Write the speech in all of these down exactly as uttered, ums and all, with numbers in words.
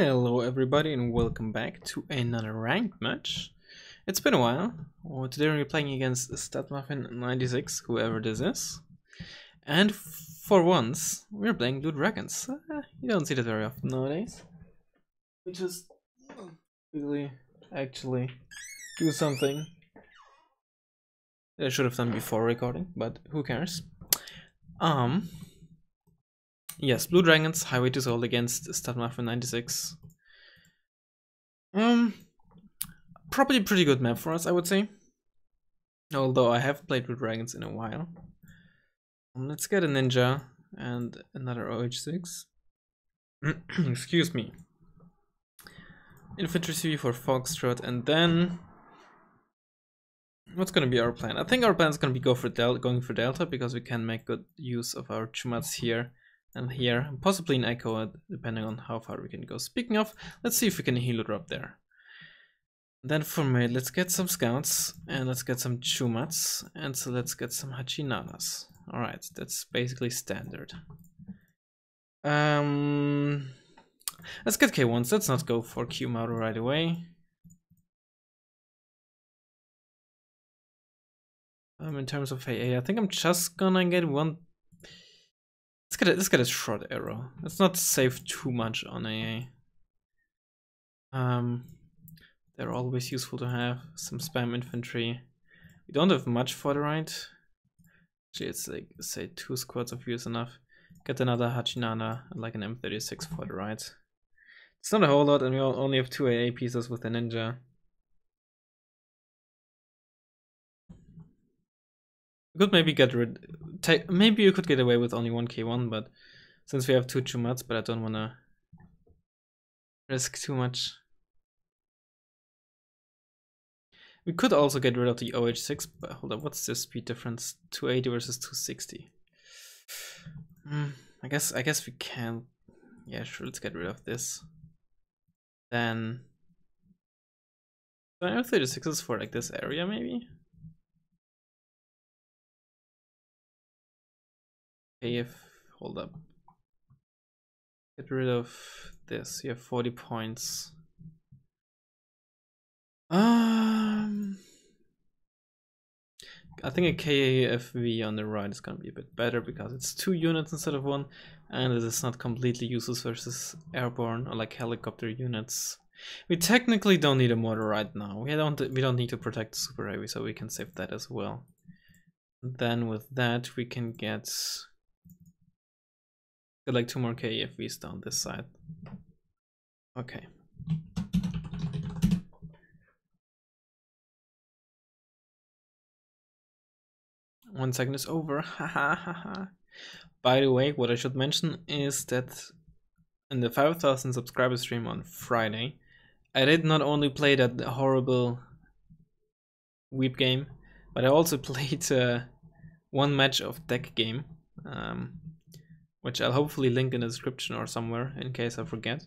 Hello everybody and welcome back to another ranked match. It's been a while. Well, today we're playing against Studmuffin ninety-six, whoever this is. And for once, we're playing Blue Dragons. Uh, you don't see that very often nowadays. We just really actually do something that I should have done before recording, but who cares. Um... Yes, Blue Dragons, Highway to Seoul against Studmuffin ninety-six. Um, probably a pretty good map for us, I would say. Although I have played Blue Dragons in a while. Um, let's get a ninja and another O H six. Excuse me. Infantry C V for Foxtrot, and then what's gonna be our plan? I think our plan is gonna be go for Del going for Delta because we can make good use of our Chumats here. And here, and possibly an echo, depending on how far we can go. Speaking of, let's see if we can helo drop there. Then for me, let's get some scouts, and let's get some Chumats, and so let's get some hachinanas. Alright, that's basically standard. Um, Let's get K ones, let's not go for Q-Maru right away. Um, in terms of A A, I think I'm just gonna get one. Let's get, a, let's get a shroud arrow. Let's not save too much on A A. Um, they're always useful to have. Some spam infantry. We don't have much for the right. Actually, it's like, say, two squads of you is enough. Get another hachinana and like an M thirty-six for the right. It's not a whole lot, and we only have two A A pieces with a ninja. Could maybe get rid. Take, maybe you could get away with only one K one, but since we have two Chumats, but I don't want to risk too much. We could also get rid of the O H six, but hold up, what's the speed difference? two eighty versus two sixty. Mm, I guess I guess we can. Yeah, sure. Let's get rid of this. Then I have thirty-sixes for like this area, maybe. K F, hold up. Get rid of this. You have forty points. Um, I think a K A F V on the right is gonna be a bit better because it's two units instead of one, and it is not completely useless versus airborne or like helicopter units. We technically don't need a mortar right now. We don't. We don't need to protect the super heavy, so we can save that as well. Then with that we can get. Get like two more K A F Vs down this side. Okay. One second is over. Ha ha ha ha. By the way, what I should mention is that in the five thousand subscriber stream on Friday, I did not only play that horrible Weep game, but I also played uh, one match of deck game. Um, Which I'll hopefully link in the description or somewhere in case I forget.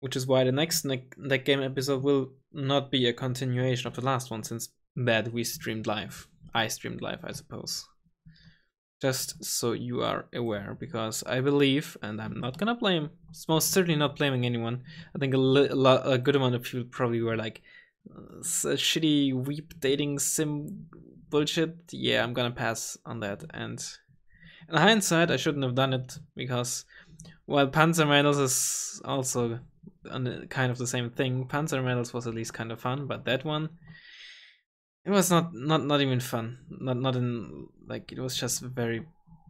Which is why the next neck game episode will not be a continuation of the last one, since that we streamed live. I streamed live, I suppose. Just so you are aware, because I believe, and I'm not gonna blame, it's most certainly not blaming anyone. I think a, li a good amount of people probably were like, shitty Weep dating sim bullshit. Yeah, I'm gonna pass on that. And in hindsight, I shouldn't have done it, because while Panzermedals is also kind of the same thing, Panzermedals was at least kind of fun, but that one, it was not not not even fun. Not not in like it was just very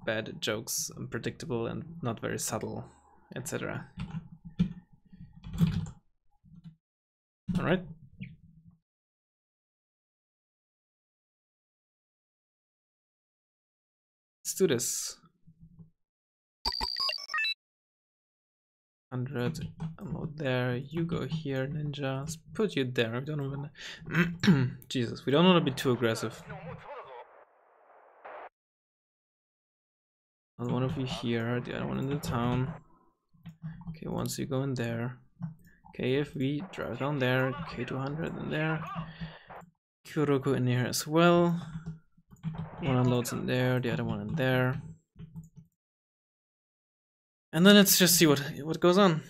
bad jokes, unpredictable and not very subtle, et cetera. All right. Do this. one hundred ammo there. You go here, ninjas. Put you there. We don't even. Jesus, we don't want to be too aggressive. Another one of you here. The other one in the town. Okay, once you go in there. K F V, drive down there. K two hundred in there. Kuroko in here as well. One unloads in there, the other one in there. And then let's just see what what goes on.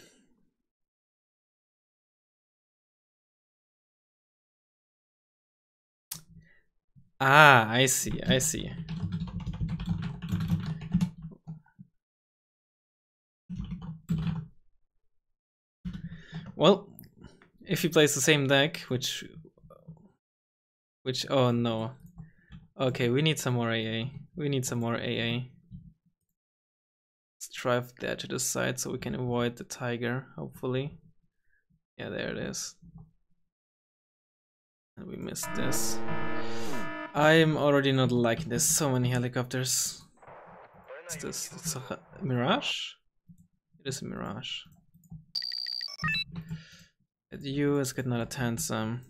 Ah, I see, I see. Well, if he plays the same deck, which... Which, oh no. Okay, we need some more A A. We need some more A A. Let's drive there to the side so we can avoid the tiger, hopefully. Yeah, there it is. And we missed this. I'm already not liking this. So many helicopters. What's this? It's a Mirage? It is a Mirage. At you, it's getting out of handsome.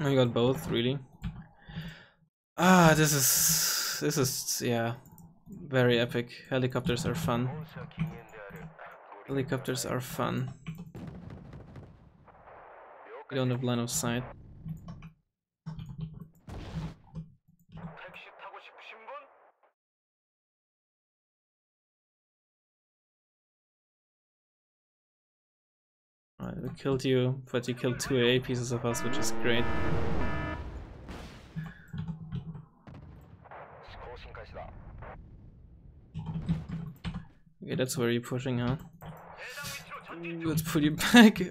I got both, really. Ah, this is this is yeah, very epic. Helicopters are fun. Helicopters are fun. We don't have line of sight. We killed you, but you killed two A A pieces of us, which is great. Okay, that's where you're pushing, huh? Let's put you back.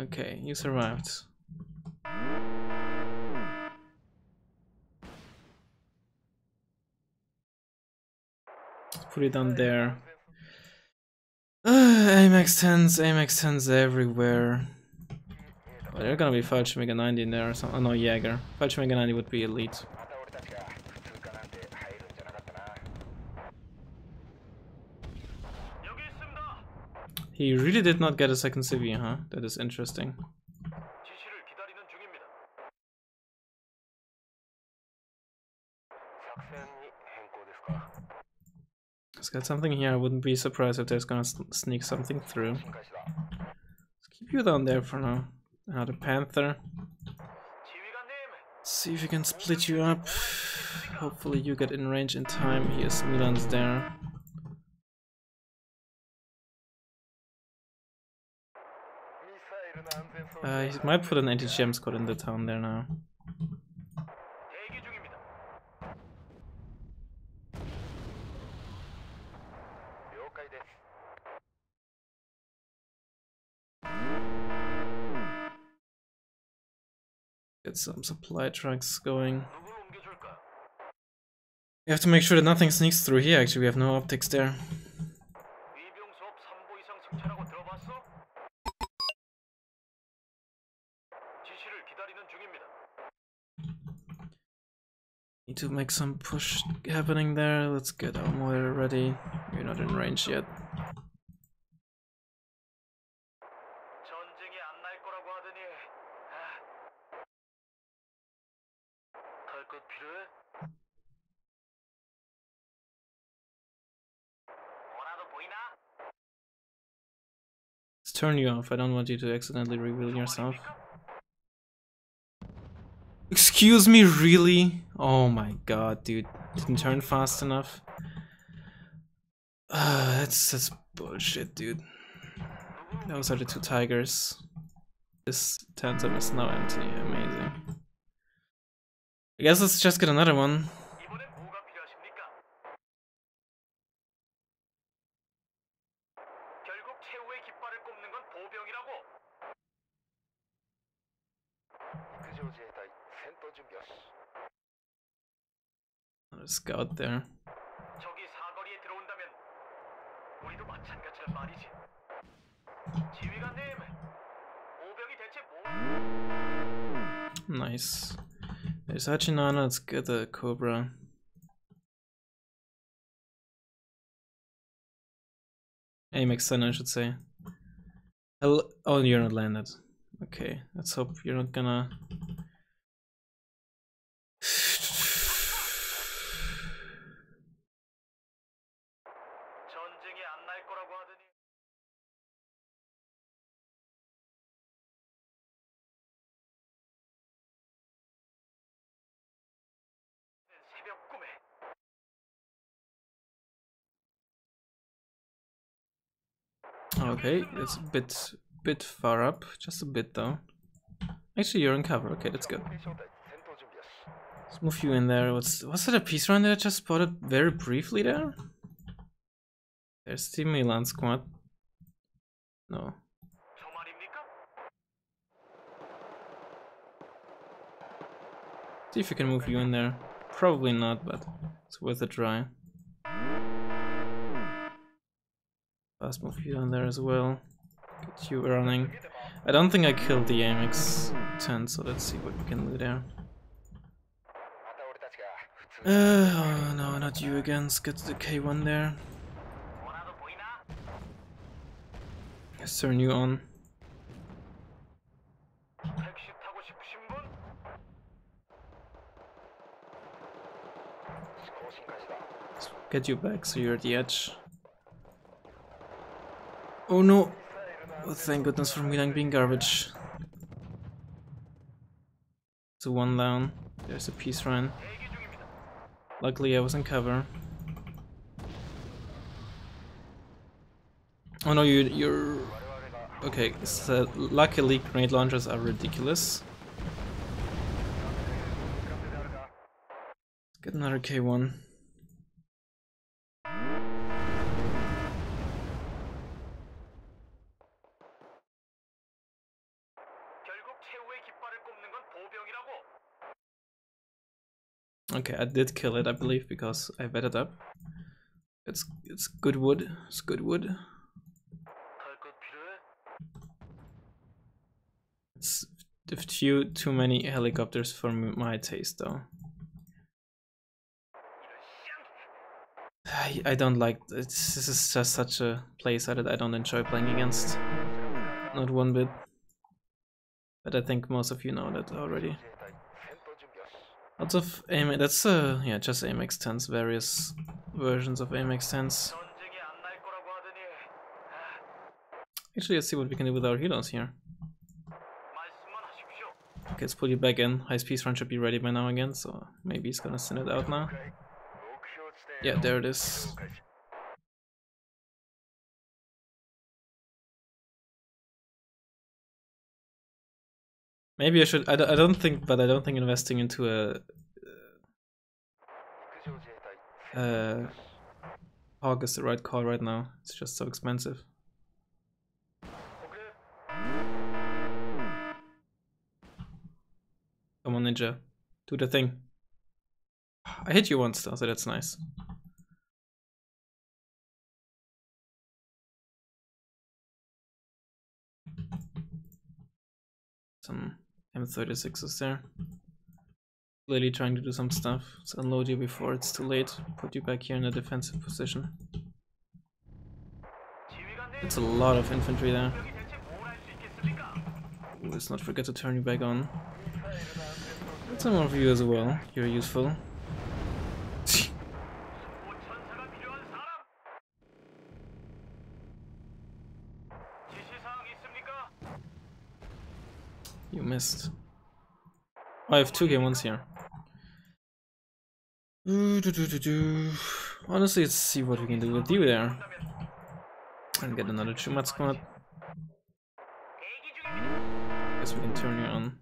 Okay, you survived. Put it down there. Uh, A M X tens, A M X tens everywhere. Well, they're gonna be F H M ninety in there or something. Oh no, Jäger. F H M ninety would be elite. He really did not get a second C V, huh? That is interesting. He's got something here. I wouldn't be surprised if there's gonna sneak something through. Let's keep you down there for now. Now the Panther. See if he can split you up. Hopefully you get in range in time. Here's Milan's there. Uh, he might put an anti-gem squad in the town there now. Get some supply trucks going. You have to make sure that nothing sneaks through here, actually. We have no optics there. Need to make some push happening there. Let's get our motor ready. We're not in range yet. Let's turn you off. I don't want you to accidentally reveal yourself. Excuse me, really? Oh my god, dude. Didn't turn fast enough. Uh, that's, that's bullshit, dude. Those are the two tigers. This tandem is now empty. Amazing. I guess let's just get another one. Scout there. Nice. There's Hachinana, let's get the Cobra. A M X ten, I should say. Hell, oh, you're not landed. Okay, let's hope you're not gonna... Okay, it's a bit, bit far up, just a bit though. Actually, you're in cover. Okay, that's good. Let's move you in there. What's what's that, a piece around there I just spotted very briefly there? There's the Milan squad. No. See if we can move you in there. Probably not, but it's worth a try. Fast move you down there as well. Get you running. I don't think I killed the A M X ten, so let's see what we can do there. Uh, oh no, not you again. Let's get the K one there. Let's turn you on. Let's get you back so you're at the edge. Oh no! Oh, thank goodness for Milan being garbage. So one down. There's a peace run. Luckily I was in cover. Oh no, you, you're... Okay, so luckily grenade launchers are ridiculous. Let's get another K one. Okay, I did kill it, I believe, because I vetted up. It's it's good wood. It's good wood. It's a few too many helicopters for my taste, though. I I don't like it's, this. Is just such a place that I don't enjoy playing against, not one bit. But I think most of you know that already. Lots of A M X, that's uh, yeah, just A M X tens, various versions of A M X tens. Actually, let's see what we can do with our helos here. Okay, let's pull you back in. High speed run should be ready by now again, so maybe he's gonna send it out now. Yeah, there it is. Maybe I should. I don't, I don't think, but I don't think investing into a uh, uh, Hog is the right call right now. It's just so expensive. Come on, Ninja, do the thing. I hit you once, though, so that's nice. Some M thirty-sixes there. Clearly trying to do some stuff. Let's unload you before it's too late. Put you back here in a defensive position. It's a lot of infantry there. Let's not forget to turn you back on. That's some of you as well. You're useful. You missed. Oh, I have two K ones here. Ooh, do, do, do, do. Honestly, let's see what we can do with you there. And get another Chumat squad. Guess we can turn you on.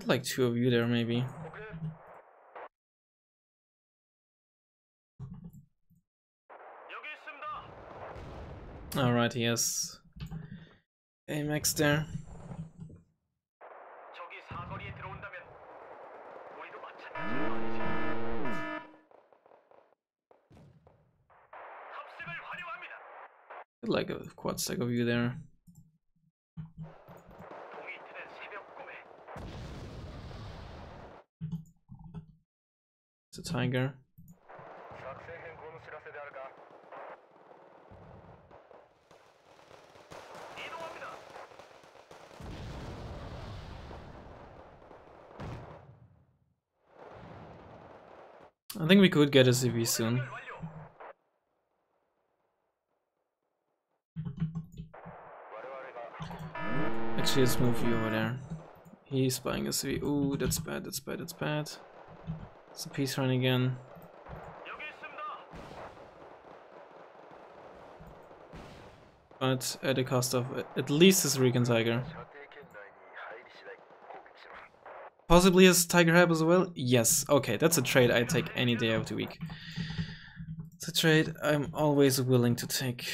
Got like two of you there, maybe. Alright, yes. A M X there. Like a quad stack of you there. It's a tiger. I think we could get a C V soon. Actually, let's move you over there. He's buying a C V. Ooh, that's bad, that's bad, that's bad. It's a peace run again. But at the cost of at least his Recon Tiger. Possibly his Tiger Hype as well? Yes. Okay, that's a trade I take any day of the week. It's a trade I'm always willing to take.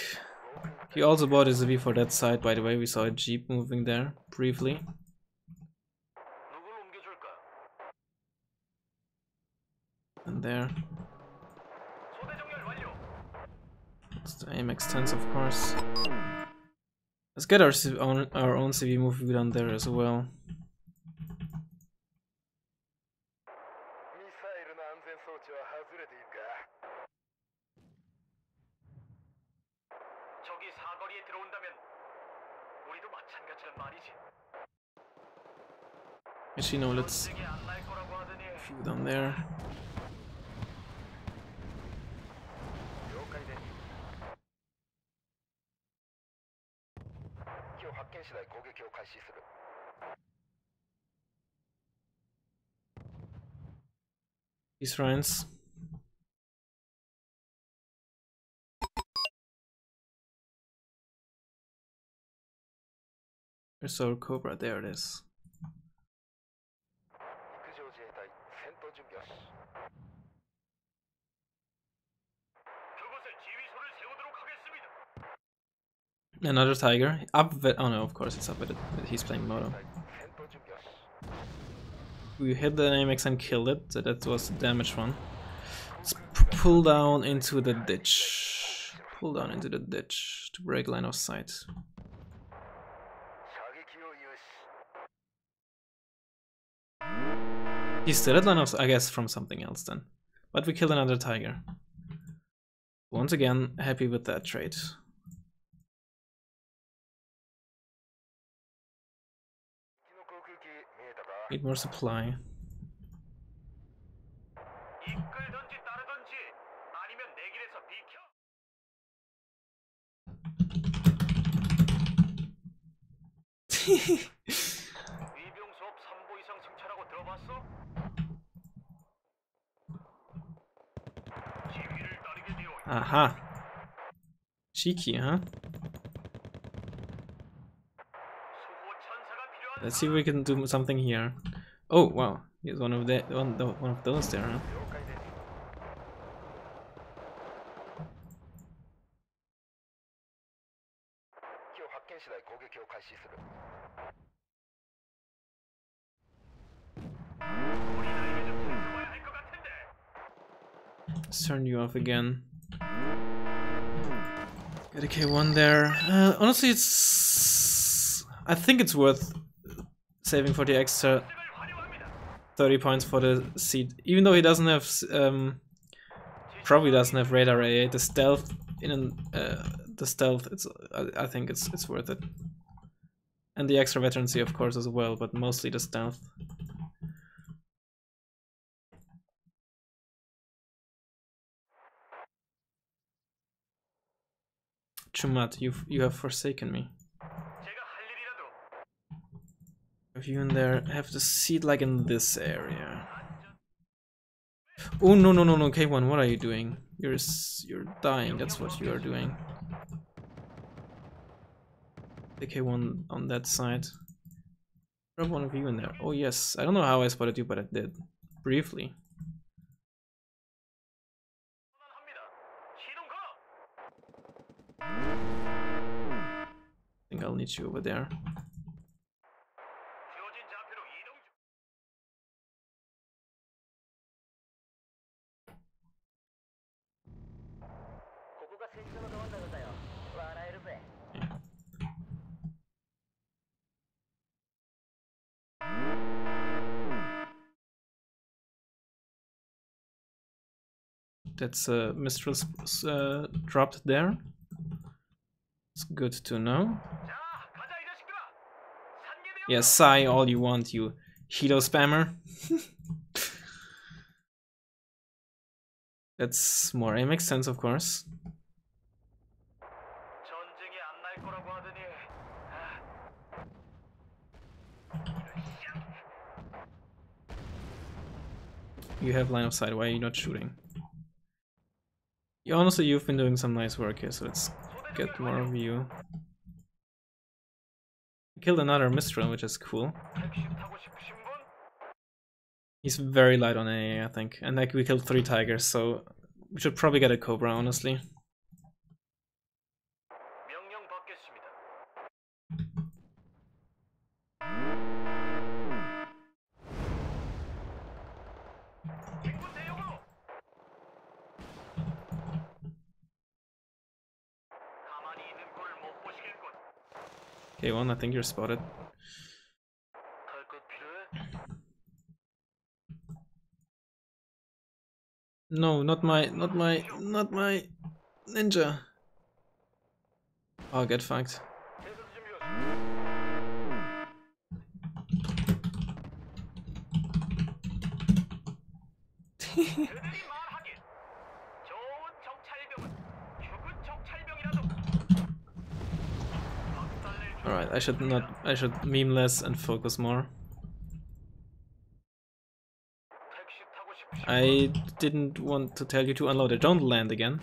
He also bought his A V for that side, by the way. We saw a Jeep moving there briefly. And there. It's the A M X tens, of course. Let's get our own, our own C V moving down there as well. Actually, no, let's move down there. These friends. There's our Cobra, there it is. Another Tiger. Up with, oh no, of course it's up with it. He's playing Moto. We hit the A M X and killed it, so that was the damage one. Let's pull down into the ditch. Pull down into the ditch to break line of sight. He's still at line of sight, I guess, from something else then. But we killed another Tiger. Once again, happy with that trade. Need more supply. Aha. Cheeky, huh? Let's see if we can do something here. Oh wow, he's one of the one, the, one of those there, huh? Let's turn you off again. Got a K one there. Uh, honestly, it's. I think it's worth saving for the extra thirty points for the seat, even though he doesn't have, um, probably doesn't have radar A eight. The stealth in an, uh, the stealth, it's I, I think it's it's worth it, and the extra veterancy of course as well, but mostly the stealth. Chumat, you you have forsaken me. If you in there have to seat like in this area. Oh no no no no, K one, what are you doing? You're you're dying. That's what you are doing. The K one on that side. Grab one of you in there. Oh yes, I don't know how I spotted you, but I did briefly. I think I'll need you over there. That's uh, Mistral uh, dropped there. It's good to know. Yeah, sigh all you want, you Hito spammer. That's more A M X ten, of course. You have line of sight, why are you not shooting? You, honestly, you've been doing some nice work here, so let's get more of you. Killed another Mistral, which is cool. He's very light on A A, I think. And like we killed three Tigers, so we should probably get a Cobra, honestly. K one, I think you're spotted. No, not my, not my, not my ninja. Oh, get fucked. Alright, I should not, I should meme less and focus more. I didn't want to tell you to unload it. Don't land again.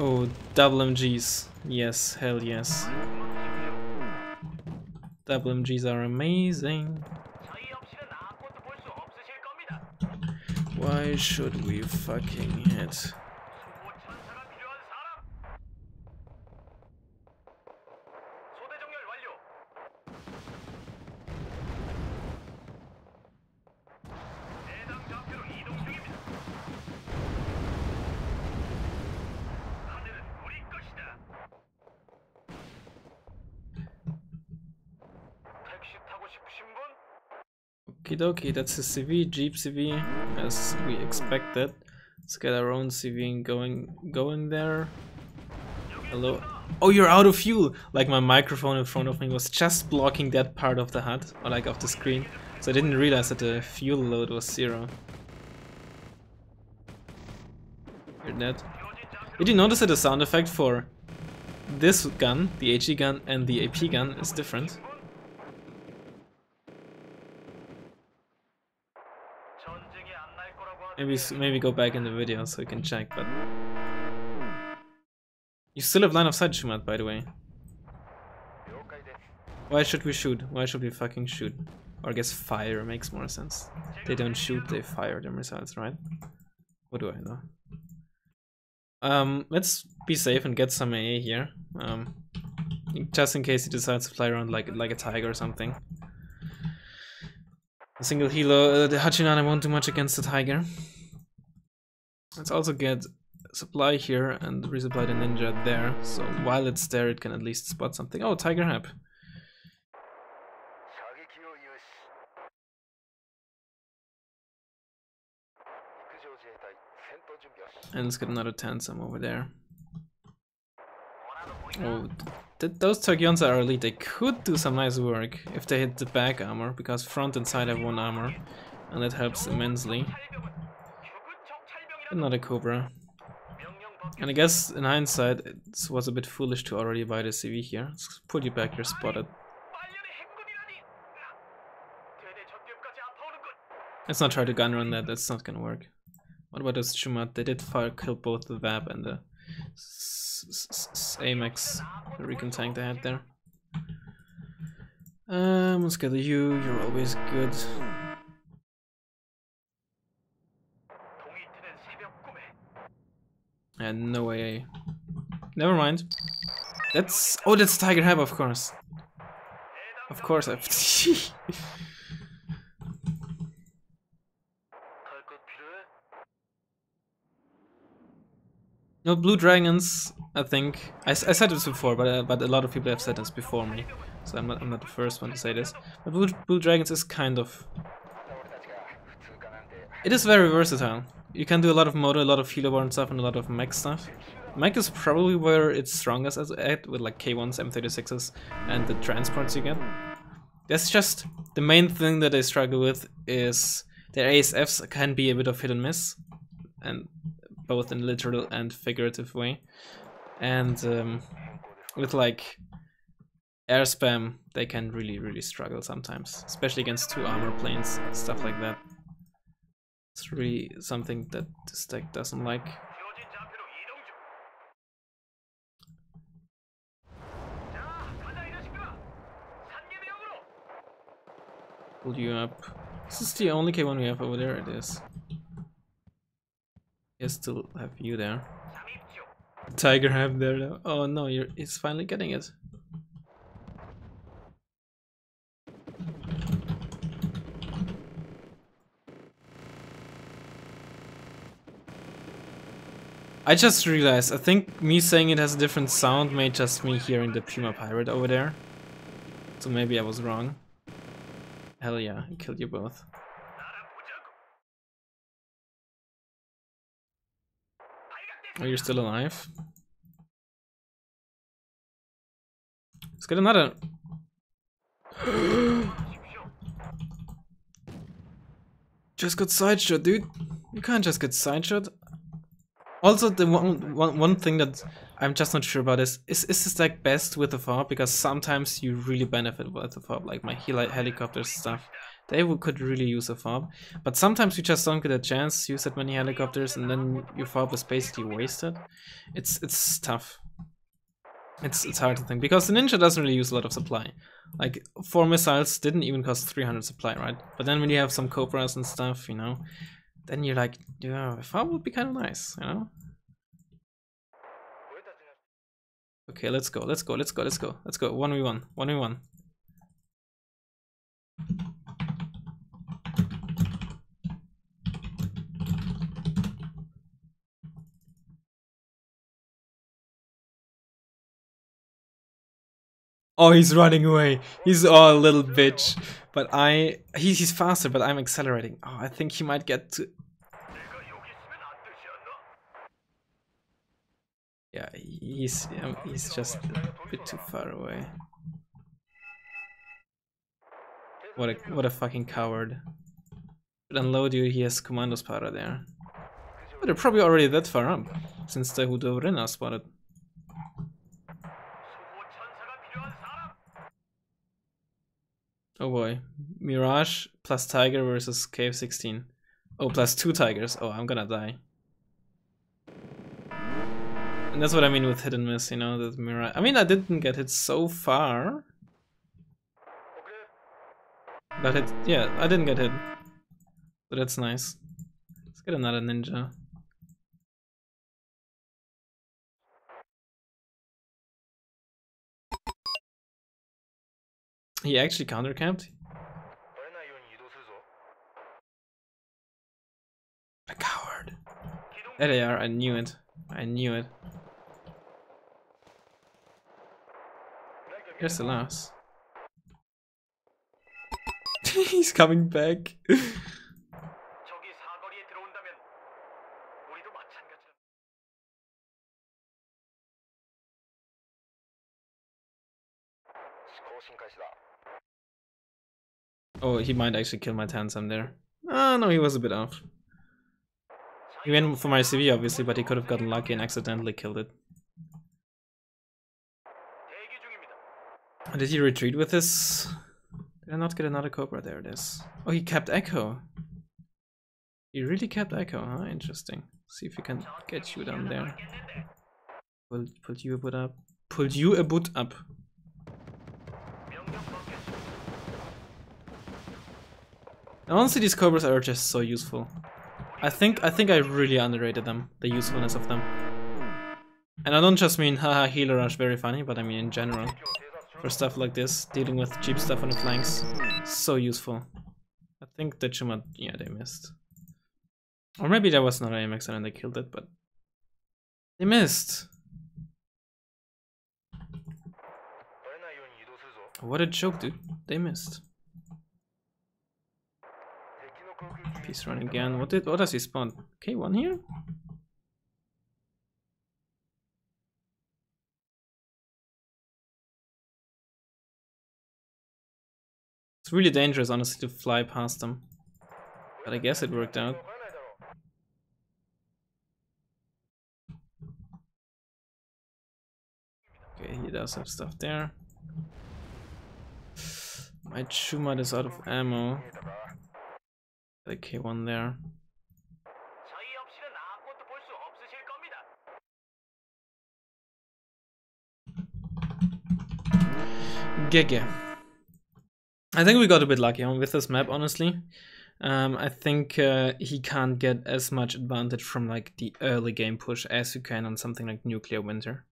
Oh, double M Gs. Yes, hell yes. Double M Gs are amazing. Why should we fucking hit? Okay, that's a C V, Jeep C V, as we expected. Let's get our own C V going, going there. Hello. Oh, you're out of fuel! Like, my microphone in front of me was just blocking that part of the H U D, or like of the screen, so I didn't realize that the fuel load was zero. Heard that? Did you notice that the sound effect for this gun, the H E gun, and the A P gun is different? Maybe, maybe go back in the video so you can check, but... You still have line of sight, Jumat, by the way. Why should we shoot? Why should we fucking shoot? Or I guess fire makes more sense. They don't shoot, they fire their missiles, right? What do I know? Um, let's be safe and get some A A here. Um, just in case he decides to fly around like, like a tiger or something. A single helo, uh, the Hachinana won't do much against the Tiger. Let's also get supply here and resupply the ninja there, so while it's there it can at least spot something. Oh, Tiger Hap. And let's get another Tansam over there. Oh, th those Tokyons are elite. They could do some nice work if they hit the back armor, because front and side have one armor, and that helps immensely. Another Cobra. And I guess, in hindsight, it was a bit foolish to already buy the C V here. Let's put you back, you're spotted. Let's not try to gun run that, that's not gonna work. What about those Chumat? They did fire kill both the V A B and the A M X, the recon tank they had there. Um, let's get you, you're always good. And no way. Never mind. That's... Oh, that's Tiger Hab, of course. Of course, I've... No, Blue Dragons, I think, I, I said this before, but uh, but a lot of people have said this before me, so I'm not, I'm not the first one to say this. But Blue, Blue Dragons is kind of... It is very versatile. You can do a lot of motor, a lot of healer and stuff, and a lot of mech stuff. Mike is probably where it's strongest at, with like K ones, M thirty-sixes, and the transports you get. That's just the main thing that I struggle with, is their A S Fs can be a bit of hit and miss, and both in literal and figurative way. And um, with like air spam, they can really, really struggle sometimes, especially against two armor planes, stuff like that. It's really something that this deck doesn't like. Pull you up. This is the only K one we have over there. It is. You still have you there. The tiger have there though. Oh no, you're, he's finally getting it. I just realized, I think me saying it has a different sound made just me hearing the Puma Pirate over there. So maybe I was wrong. Hell yeah, I killed you both. Oh, you're still alive? Let's get another. Just got sideshot, dude. You can't just get sideshot. Also, the one, one, one thing that I'm just not sure about is, is, is this deck best with the F O B? Because sometimes you really benefit with the F O B, like my heli helicopter stuff. They would, could really use a F O B, but sometimes you just don't get a chance, use that many helicopters, and then your F O B is basically wasted. It's it's tough. It's, it's hard to think, because the Ninja doesn't really use a lot of supply. Like, four missiles didn't even cost three hundred supply, right? But then when you have some Cobras and stuff, you know, then you're like, yeah, F O B would be kind of nice, you know? Okay, let's go, let's go, let's go, let's go, let's go, one v one, one v one. Oh, he's running away. He's oh, a little bitch. But I... He, he's faster, but I'm accelerating. Oh, I think he might get to... Yeah, he's, he's just a bit too far away. What a, what a fucking coward. Should unload you, he has commandos para there. But they're probably already that far up, since the Hudorena spotted. Oh boy, Mirage plus Tiger versus K F sixteen. Oh, plus two Tigers. Oh, I'm gonna die. And that's what I mean with hit and miss, you know, that Mirage. I mean, I didn't get hit so far. But it, yeah, I didn't get hit. But that's nice. Let's get another Ninja. He actually counter-camped? A coward. There they are, I knew it. I knew it. Here's the last. He's coming back. Oh, he might actually kill my Tansam there. Ah, no, he was a bit off. He went for my C V, obviously, but he could have gotten lucky and accidentally killed it. Did he retreat with this? Did I not get another Cobra? There it is. Oh, he kept Echo. He really kept Echo, huh? Interesting. See if we can get you down there. Pull, pull you a boot up. Pull you a boot up. Honestly, these Cobras are just so useful. I think I think I really underrated them, the usefulness of them. And I don't just mean haha healer rush very funny, but I mean in general. For stuff like this, dealing with cheap stuff on the flanks, so useful. I think the Chumat, yeah, they missed. Or maybe that was not A M X and they killed it, but they missed. What a joke, dude. They missed. Peace run again. What did? What does he spawn? K one here? really dangerous, honestly, to fly past them. But I guess it worked out. Okay, he does have stuff there. My Chumat is out of ammo. The K one there. Jäger. I think we got a bit lucky on with this map, honestly. Um, I think uh, he can't get as much advantage from like the early game push as you can on something like Nuclear Winter.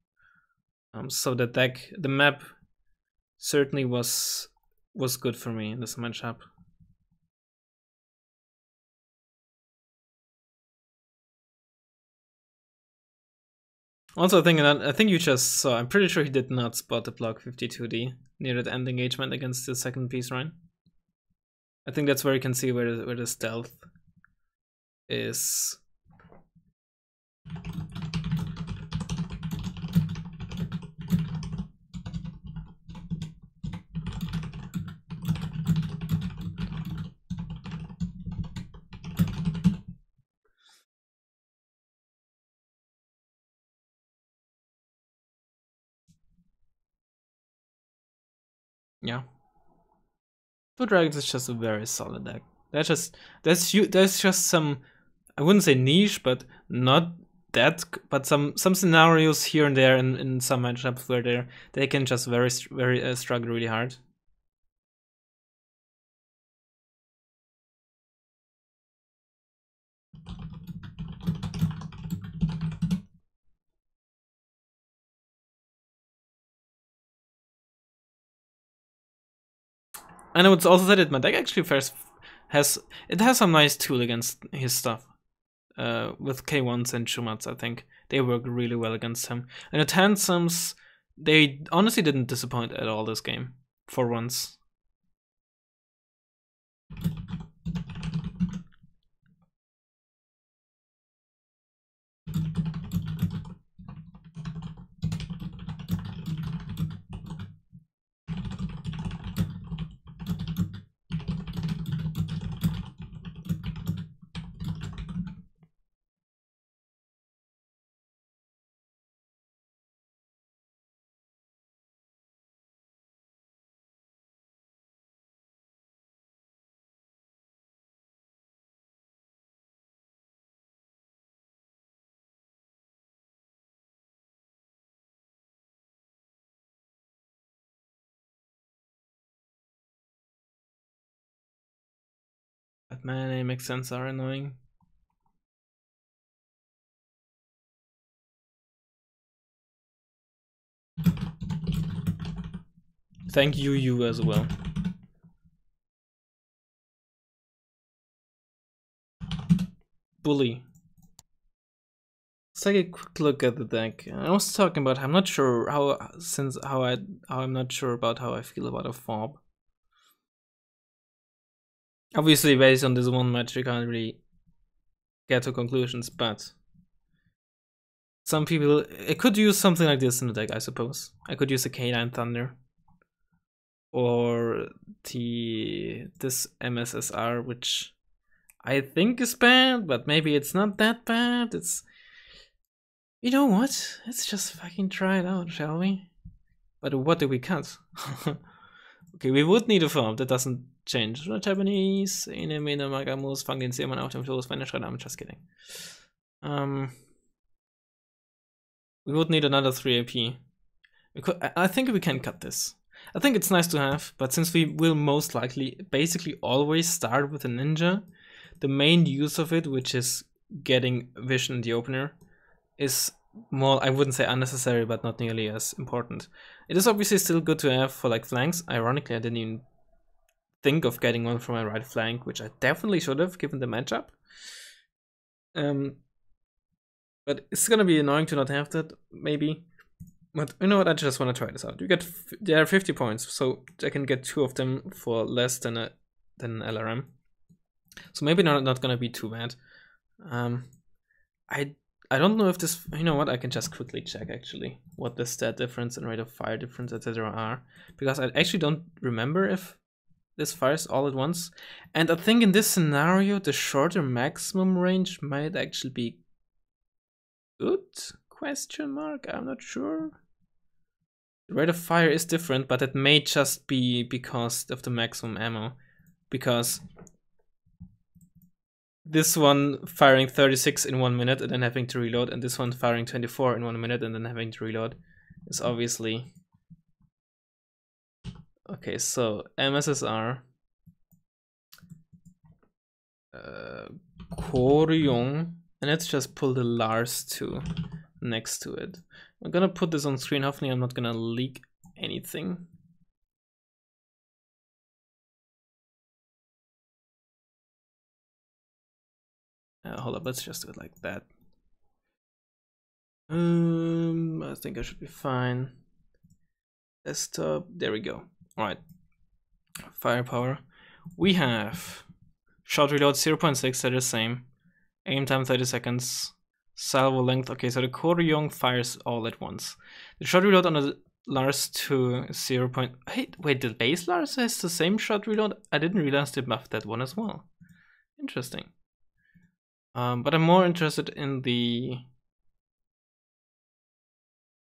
Um, so the deck, the map, certainly was was good for me in this matchup. Also, I think I think you just saw. I'm pretty sure he did not spot the Block fifty-two D near that end engagement against the second piece, right? I think that's where you can see where the, where the stealth is. Yeah. Blue Dragons is just a very solid deck. That's just that's you there's just some, I wouldn't say niche, but not that but some some scenarios here and there in, in some matchups where they they can just very very uh, struggle really hard. And I would also say that my deck actually first has it has some nice tool against his stuff. Uh, with K ones and Chumats, I think they work really well against him. And the Tansoms, they honestly didn't disappoint at all this game, for once. Man, it makes sense, are annoying. Thank you, you as well. Bully. Let's take a quick look at the deck. I was talking about how I'm not sure how since how I how I'm not sure about how I feel about a F O B. Obviously, based on this one match, you can't really get to conclusions, but some people... I could use something like this in the deck, I suppose. I could use a K nine Thunder. Or the this M S S R, which I think is bad, but maybe it's not that bad. It's... You know what? Let's just fucking try it out, shall we? But what do we cut? Okay, we would need a F O B, that doesn't change. Not Japanese, Inemena Magamus, fang den Seemann auf dem Floß, meine Schreiner, I'm just kidding. Um, we would need another three A P. We could, I, I think we can cut this. I think it's nice to have, but since we will most likely basically always start with a ninja, the main use of it, which is getting vision in the opener, is more, I wouldn't say unnecessary, but not nearly as important. It is obviously still good to have for like flanks. Ironically, I didn't even think of getting one for my right flank, which I definitely should have given the matchup. Um, but it's gonna be annoying to not have that, maybe. But you know what? I just want to try this out. You get f there are fifty points, so I can get two of them for less than a than an L R M. So maybe not not gonna be too bad. Um, I. I don't know if this, you know what, I can just quickly check actually what the stat difference and rate of fire difference, et cetera are, because I actually don't remember if This fires all at once. And I think in this scenario, the shorter maximum range might actually be good? Question mark? I'm not sure. The rate of fire is different, but it may just be because of the maximum ammo. Because this one firing thirty-six in one minute and then having to reload, and this one firing twenty-four in one minute and then having to reload is obviously... Okay, so M S S R, uh, Koryong, and let's just pull the Lars two next to it. I'm gonna put this on screen, hopefully I'm not gonna leak anything. Uh, hold up, let's just do it like that. Um, I think I should be fine. Desktop, there we go. Alright, firepower. We have shot reload zero point six, they're the same. Aim time thirty seconds. Salvo length, okay, so the Koryong fires all at once. The shot reload on the Lars two is zero point eight. Hey, wait, the base Lars has the same shot reload? I didn't realize they buffed that one as well. Interesting. Um, but I'm more interested in the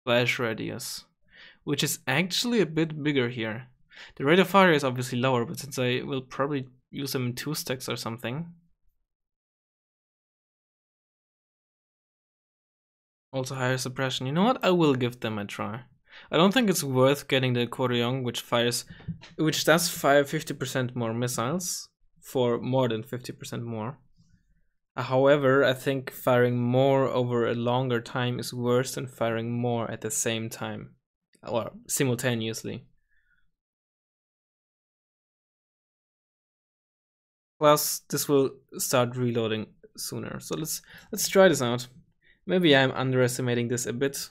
flash radius, which is actually a bit bigger here. The rate of fire is obviously lower, but since I will probably use them in two stacks or something. Also higher suppression. You know what? I will give them a try. I don't think it's worth getting the Koryong, which fires, which does fire fifty percent more missiles, for more than fifty percent more. However, I think firing more over a longer time is worse than firing more at the same time, or simultaneously. Plus, this will start reloading sooner. So let's let's try this out. Maybe I'm underestimating this a bit,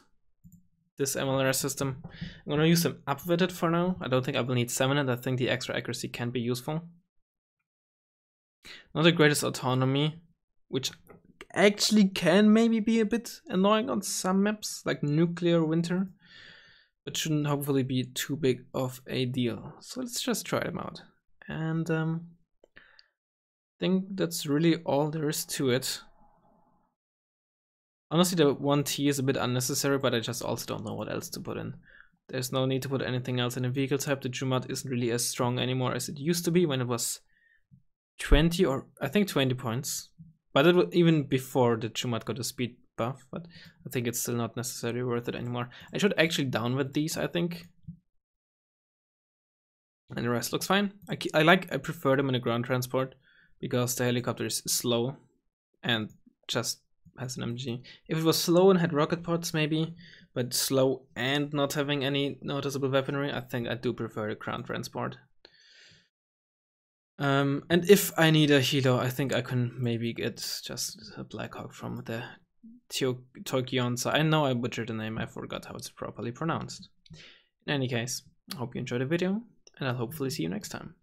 this M L R S system. I'm gonna use them up with it for now. I don't think I will need Seminent. I think the extra accuracy can be useful. Not the greatest autonomy, which actually can maybe be a bit annoying on some maps, like Nuclear Winter, but shouldn't hopefully be too big of a deal. So let's just try them out. And um, I think that's really all there is to it. Honestly, the one T is a bit unnecessary, but I just also don't know what else to put in. There's no need to put anything else in a vehicle type. The Jumat isn't really as strong anymore as it used to be when it was twenty or I think twenty points. But it was even before the Chumat got a speed buff, but I think it's still not necessarily worth it anymore. I should actually downward these, I think. And the rest looks fine. I, I like, I prefer them in a ground transport because the helicopter is slow and just has an M G. If it was slow and had rocket pods maybe, but slow and not having any noticeable weaponry, I think I do prefer the ground transport. Um, and if I need a healer, I think I can maybe get just a Blackhawk from the Tokyo. So I know I butchered the name, I forgot how it's properly pronounced. In any case, I hope you enjoyed the video, and I'll hopefully see you next time.